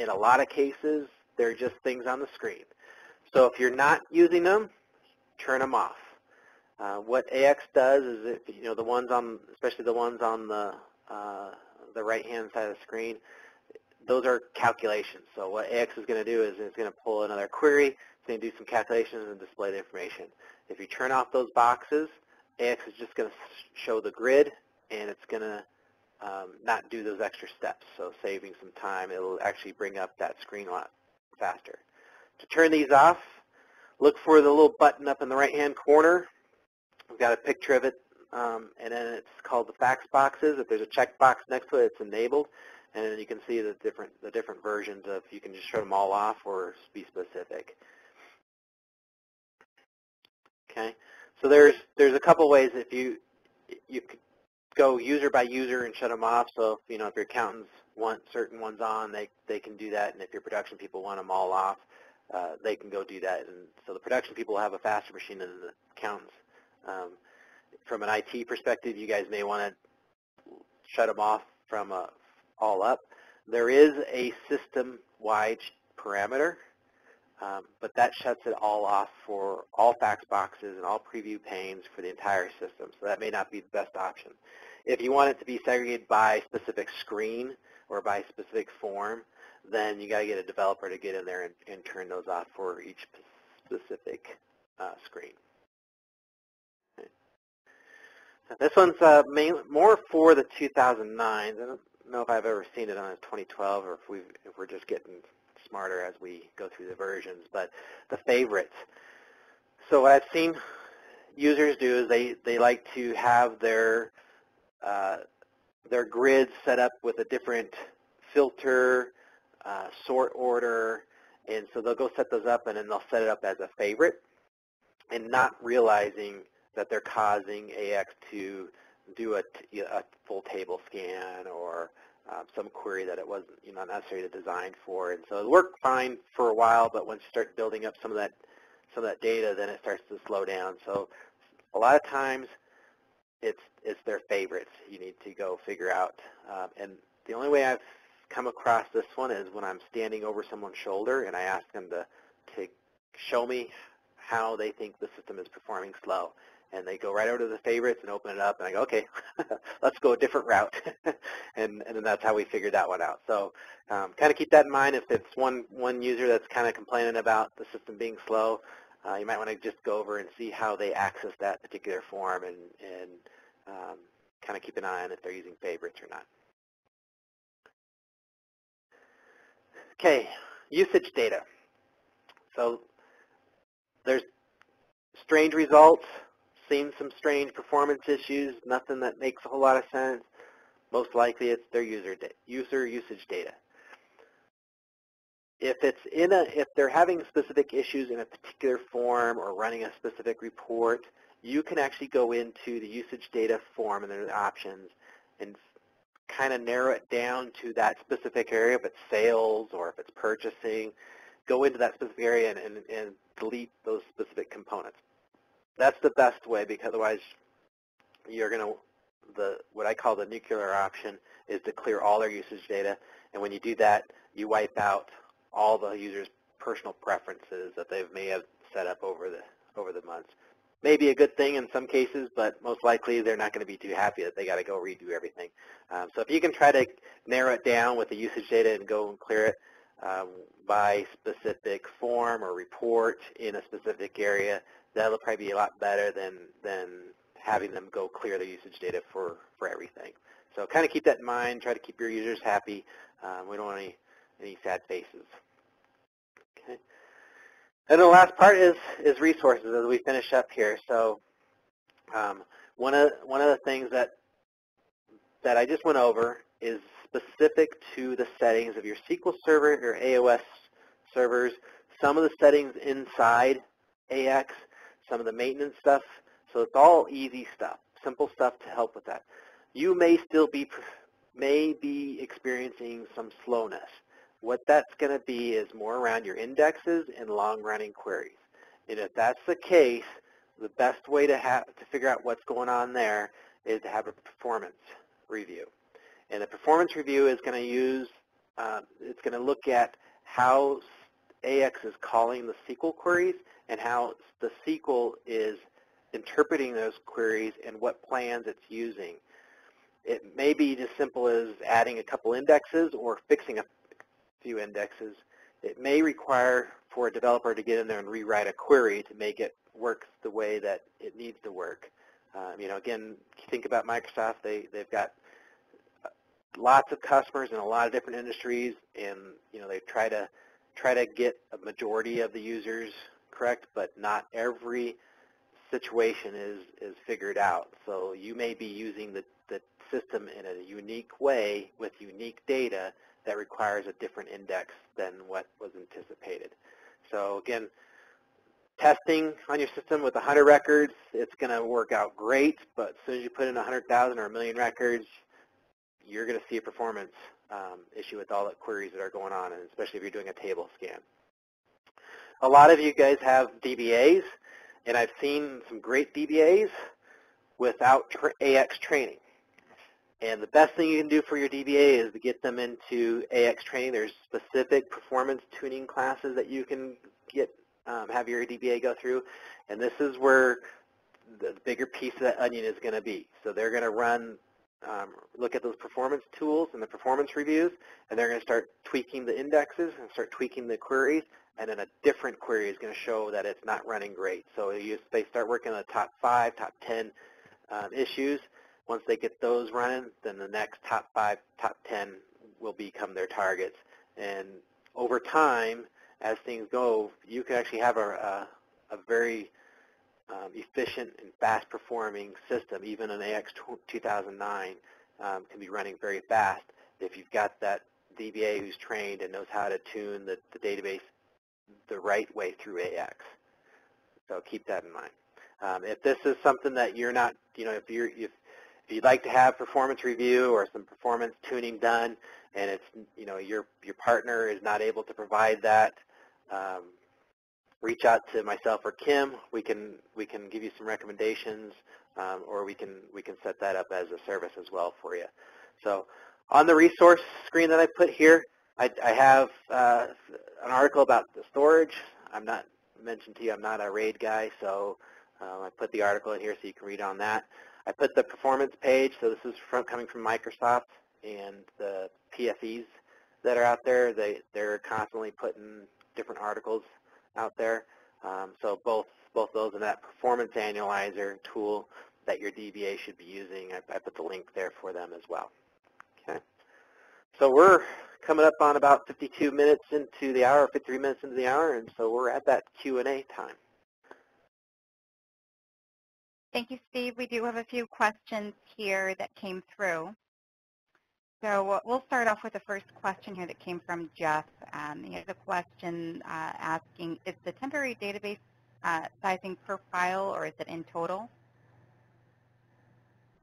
In a lot of cases, they're just things on the screen. So if you're not using them, turn them off. Uh, what A X does is, it, you know, the ones on, especially the ones on the uh, the right-hand side of the screen, those are calculations. So what A X is going to do is it's going to pull another query, it's going to do some calculations and display the information. If you turn off those boxes, A X is just going to show the grid, and it's going to um, not do those extra steps. So saving some time, it'll actually bring up that screen a lot faster. To turn these off, look for the little button up in the right-hand corner. We've got a picture of it, um, and then it's called the fax boxes. If there's a checkbox next to it, it's enabled, and then you can see the different the different versions of. You can just shut them all off or be specific. Okay, so there's there's a couple ways. If you you could go user by user and shut them off. So if, you know, if your accountants want certain ones on, they they can do that, and if your production people want them all off, uh, they can go do that. And so the production people will have a faster machine than the accountants. Um, from an I T perspective, you guys may want to shut them off from uh, all up. There is a system-wide parameter, um, but that shuts it all off for all fax boxes and all preview panes for the entire system, so that may not be the best option. If you want it to be segregated by specific screen or by specific form, then you got to get a developer to get in there and, and turn those off for each specific uh, screen. This one's uh, main, more for the two thousand nines. I don't know if I've ever seen it on a twenty twelve or if, we've, if we're just getting smarter as we go through the versions, but the favorites. So what I've seen users do is they, they like to have their, uh, their grids set up with a different filter, uh, sort order, and so they'll go set those up and then they'll set it up as a favorite, and not realizing that they're causing A X to do a, t a full table scan or um, some query that it wasn't, you know, necessarily designed for. And so it worked fine for a while, but once you start building up some of that some of that data, then it starts to slow down. So a lot of times, it's it's their favorites. You need to go figure out. Um, and the only way I've come across this one is when I'm standing over someone's shoulder and I ask them to to show me how they think the system is performing slow. And they go right over to the favorites and open it up, and I go, okay, let's go a different route. and, and then that's how we figured that one out. So um, kind of keep that in mind. If it's one, one user that's kind of complaining about the system being slow, uh, you might want to just go over and see how they access that particular form and, and um, kind of keep an eye on if they're using favorites or not. Okay, usage data. So there's strange results. Seen some strange performance issues, nothing that makes a whole lot of sense. Most likely it's their user user usage data. If it's in a if they're having specific issues in a particular form or running a specific report, you can actually go into the usage data form and there's options and kind of narrow it down to that specific area. If it's sales or if it's purchasing, go into that specific area and, and, and delete those specific components. That's the best way, because otherwise you're going to, the what I call the nuclear option is to clear all their usage data, and when you do that, you wipe out all the users' personal preferences that they may have set up over the over the months. Maybe a good thing in some cases, but most likely they're not going to be too happy that they got to go redo everything. Um, so if you can try to narrow it down with the usage data and go and clear it um, by specific form or report in a specific area, that'll probably be a lot better than, than having them go clear their usage data for, for everything. So kind of keep that in mind. Try to keep your users happy. Um, we don't want any, any sad faces. Okay. And the last part is, is resources as we finish up here. So um, one, of, one of the things that, that I just went over is specific to the settings of your S Q L Server or A O S servers. Some of the settings inside A X, some of the maintenance stuff, so it's all easy stuff, simple stuff to help with that. You may still be, may be experiencing some slowness. What that's going to be is more around your indexes and long-running queries. And if that's the case, the best way to, have, to figure out what's going on there is to have a performance review. And the performance review is going to use, uh, it's going to look at how A X is calling the S Q L queries and how the S Q L is interpreting those queries and what plans it's using. It may be as simple as adding a couple indexes or fixing a few indexes. It may require for a developer to get in there and rewrite a query to make it work the way that it needs to work. Um, you know, again, think about Microsoft. They, they've got lots of customers in a lot of different industries, and you know, they try to try to get a majority of the users correct, but not every situation is, is figured out. So you may be using the, the system in a unique way with unique data that requires a different index than what was anticipated. So again, testing on your system with one hundred records, it's going to work out great, but as soon as you put in one hundred thousand or a million records, you're going to see a performance um, issue with all the queries that are going on, and especially if you're doing a table scan. A lot of you guys have D B As, and I've seen some great D B As without A X training. And the best thing you can do for your D B A is to get them into A X training. There's specific performance tuning classes that you can get, um, have your D B A go through. And this is where the bigger piece of that onion is going to be. So they're going to run, um, look at those performance tools and the performance reviews, and they're going to start tweaking the indexes and start tweaking the queries. And then a different query is going to show that it's not running great. So you, they start working on the top five, top ten um, issues. Once they get those running, then the next top five, top ten will become their targets. And over time, as things go, you can actually have a, a, a very um, efficient and fast-performing system. Even an A X two thousand nine um, can be running very fast if you've got that D B A who's trained and knows how to tune the, the database the right way through A X. So keep that in mind. Um, if this is something that you're not, you know, if you're, if If you'd like to have performance review or some performance tuning done, and it's, you know, your your partner is not able to provide that, um, reach out to myself or Kim. We can we can give you some recommendations, um, or we can we can set that up as a service as well for you. So, on the resource screen that I put here, I, I have uh, an article about the storage. I'm not mentioned to you. I'm not a RAID guy, so uh, I put the article in here so you can read on that. I put the performance page, so this is from, coming from Microsoft, and the P F Es that are out there, they, they're constantly putting different articles out there. Um, so both both those and that performance analyzer tool that your D B A should be using, I, I put the link there for them as well. Okay. So we're coming up on about fifty-two minutes into the hour, fifty-three minutes into the hour, and so we're at that Q and A time. Thank you, Steve. We do have a few questions here that came through. So we'll start off with the first question here that came from Jeff. Um, he has a question uh, asking, is the temporary database uh, sizing per file, or is it in total?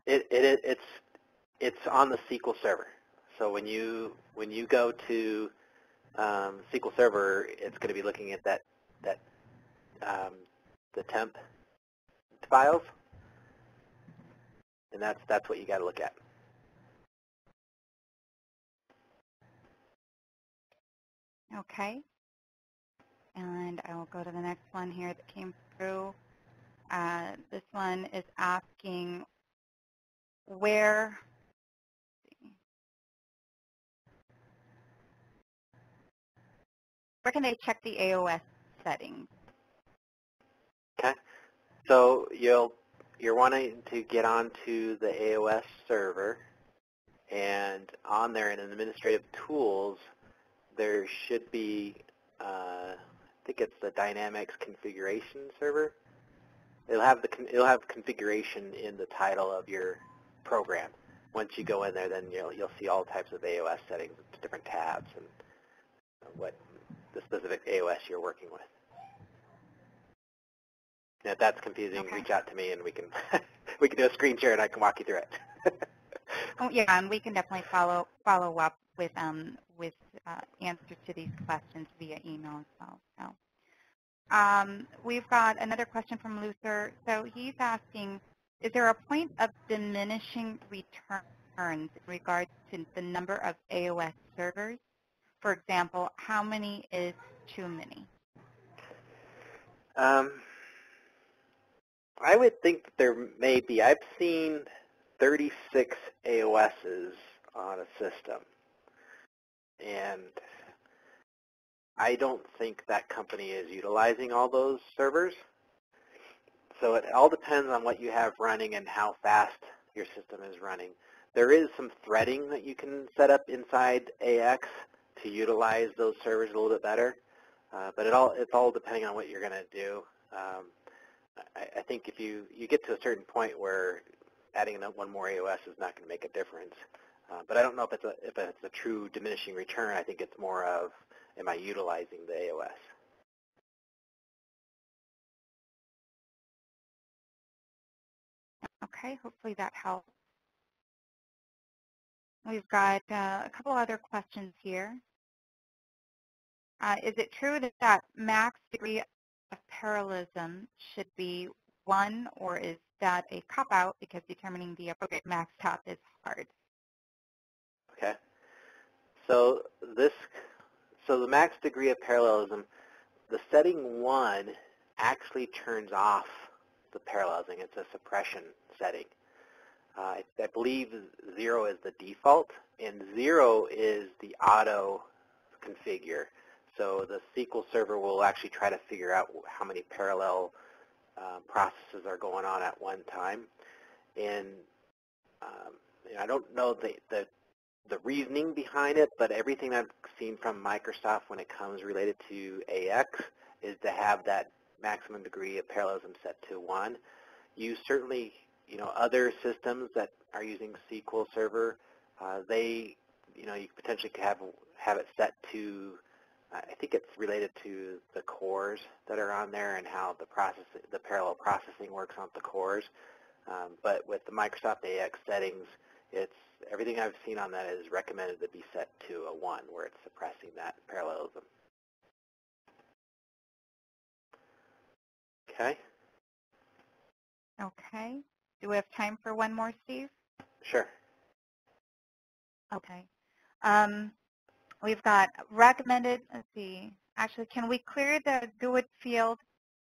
It, it, it's, it's on the S Q L Server. So when you, when you go to um, S Q L Server, it's going to be looking at that, that um, the temp files. And that's that's what you got to look at. Okay. And I will go to the next one here that came through. Uh, this one is asking where. Where can they check the A O S settings? Okay. So you'll you're wanting to get onto the A O S server, and on there in administrative tools, there should be uh, I think it's the Dynamics configuration server. It'll have the it'll have configuration in the title of your program. Once you go in there, then you'll you'll see all types of A O S settings, different tabs, and what the specific A O S you're working with. And if that's confusing, okay. Reach out to me, and we can we can do a screen share, and I can walk you through it. Oh yeah, and we can definitely follow follow up with um with uh, answers to these questions via email as well. So um, we've got another question from Luther. So he's asking, is there a point of diminishing returns in regards to the number of A O S servers? For example, how many is too many? Um. I would think that there may be. I've seen thirty-six A O Ss on a system, and I don't think that company is utilizing all those servers. So it all depends on what you have running and how fast your system is running. There is some threading that you can set up inside A X to utilize those servers a little bit better, uh, but it all, it's all depending on what you're going to do. Um, I, I think if you, you get to a certain point where adding one more A O S is not going to make a difference. Uh, but I don't know if it's, a, if it's a true diminishing return. I think it's more of, am I utilizing the A O S? Okay, hopefully that helps. We've got uh, a couple other questions here. Uh, is it true that, that max degree of parallelism should be one, or is that a cop-out because determining the appropriate max top is hard? Okay. So this, so the max degree of parallelism, the setting one actually turns off the parallelism. It's a suppression setting. Uh, I, I believe zero is the default, and zero is the auto configure. So the S Q L Server will actually try to figure out how many parallel uh, processes are going on at one time. And um, I don't know the, the the reasoning behind it, but everything I've seen from Microsoft when it comes related to A X is to have that maximum degree of parallelism set to one. You certainly, you know, other systems that are using S Q L Server, uh, they, you know, you potentially could have, have it set to, I think it's related to the cores that are on there and how the process, the parallel processing works on the cores. Um, but with the Microsoft A X settings, it's, everything I've seen on that is recommended to be set to a one, where it's suppressing that parallelism. Okay. Okay. Do we have time for one more, Steve? Sure. Okay. Um, we've got recommended, let's see, actually, can we clear the GUID field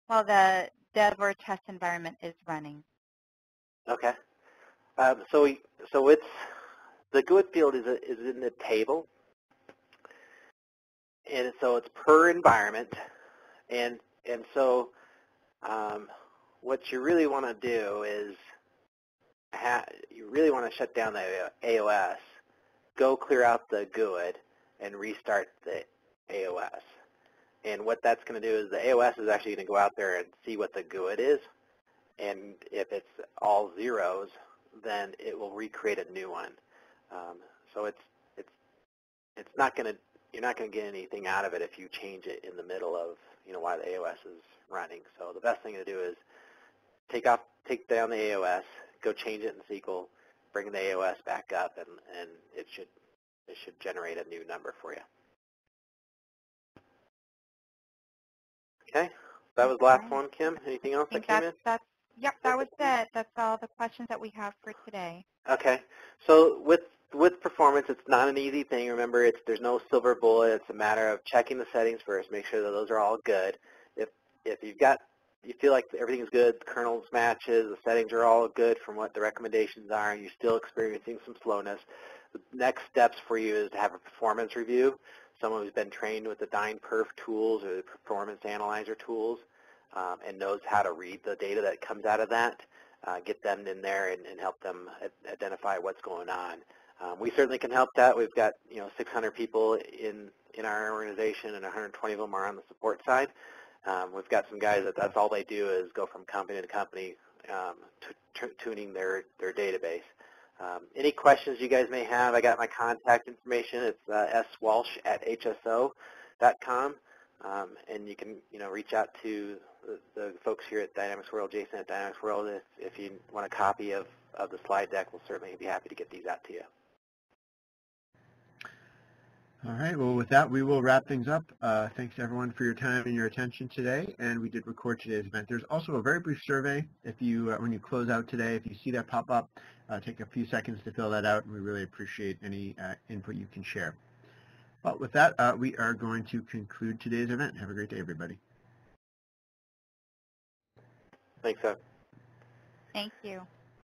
while the dev or test environment is running? Okay. Um, so we, so it's, the GUID field is, a, is in the table, and so it's per environment, and, and so um, what you really want to do is, ha you really want to shut down the A O S, go clear out the GUID, and restart the A O S. And what that's going to do is the A O S is actually going to go out there and see what the GUID is, and if it's all zeros, then it will recreate a new one. Um, so it's it's it's not going to, you're not going to get anything out of it if you change it in the middle of, you know, while the A O S is running. So the best thing to do is take off, take down the A O S, go change it in S Q L, bring the A O S back up, and and it should it should generate a new number for you. Okay, that was the last one, Kim. Anything else that came in? That's Yep, that was it. That's all the questions that we have for today. Okay. So with with performance, it's not an easy thing. Remember, it's there's no silver bullet. It's a matter of checking the settings first, make sure that those are all good. If if you've got, you feel like everything's good, the kernels matches, the settings are all good from what the recommendations are, and you're still experiencing some slowness, the next steps for you is to have a performance review. Someone who's been trained with the DynPerf tools or the performance analyzer tools, Um, and knows how to read the data that comes out of that, uh, get them in there and, and help them identify what's going on. Um, we certainly can help that. We've got, you know, six hundred people in, in our organization, and one hundred twenty of them are on the support side. Um, we've got some guys that that's all they do is go from company to company, um, tuning their, their database. Um, any questions you guys may have, I got my contact information. It's uh, s walsh at h s o dot com, um, and you can, you know, reach out to The, the folks here at Dynamics World, Jason at Dynamics World. If, if you want a copy of, of the slide deck, we'll certainly be happy to get these out to you. All right, well, with that, we will wrap things up. Uh, thanks, everyone, for your time and your attention today, and we did record today's event. There's also a very brief survey. If you, uh, when you close out today, if you see that pop up, uh, take a few seconds to fill that out, and we really appreciate any uh, input you can share. But with that, uh, we are going to conclude today's event. Have a great day, everybody. Thanks, sir. Thank you.